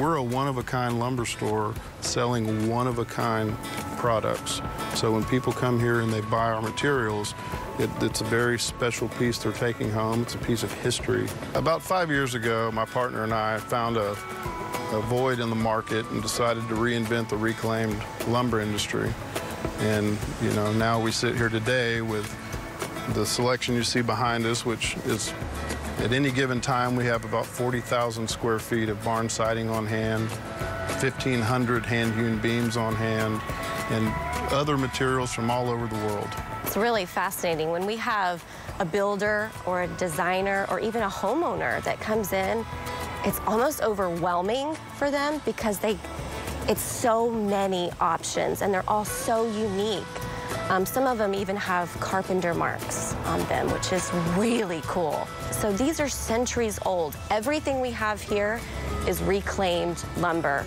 We're a one-of-a-kind lumber store selling one-of-a-kind products. So when people come here and they buy our materials, it's a very special piece they're taking home. It's a piece of history. About 5 years ago, my partner and I found a void in the market and decided to reinvent the reclaimed lumber industry. And, you know, now we sit here today with the selection you see behind us, which is, at any given time, we have about 40,000 square feet of barn siding on hand, 1,500 hand-hewn beams on hand, and other materials from all over the world. It's really fascinating when we have a builder or a designer or even a homeowner that comes in. It's almost overwhelming for them because it's so many options and they're all so unique. Some of them even have carpenter marks on them, which is really cool. So these are centuries old. Everything we have here is reclaimed lumber.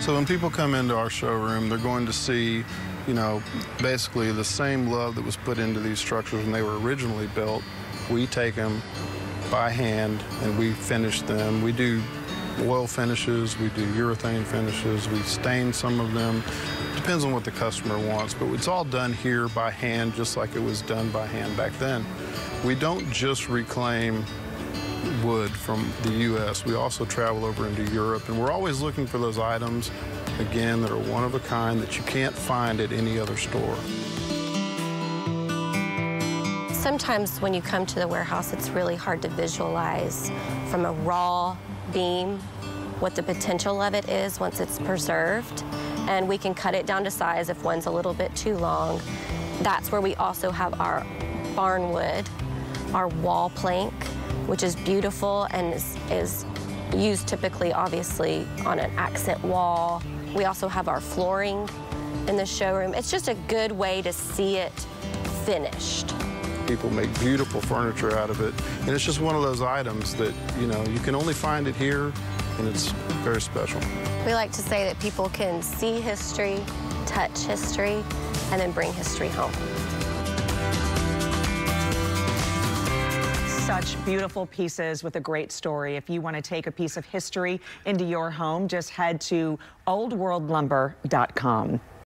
So when people come into our showroom, they're going to see, you know, basically the same love that was put into these structures when they were originally built. We take them by hand and we finish them. We do oil finishes, we do urethane finishes, we stain some of them. Depends on what the customer wants, but it's all done here by hand, just like it was done by hand back then. We don't just reclaim wood from the U.S. We also travel over into Europe, and we're always looking for those items, again, that are one of a kind that you can't find at any other store. Sometimes when you come to the warehouse, it's really hard to visualize from a raw beam what the potential of it is once it's preserved, and we can cut it down to size if one's a little bit too long. That's where we also have our barn wood, our wall plank, which is beautiful and is used typically, obviously, on an accent wall. We also have our flooring in the showroom. It's just a good way to see it finished. People make beautiful furniture out of it, and it's just one of those items that, you know, you can only find it here, and it's very special. We like to say that people can see history, touch history, and then bring history home. Such beautiful pieces with a great story. If you want to take a piece of history into your home, just head to oldworldlumber.com.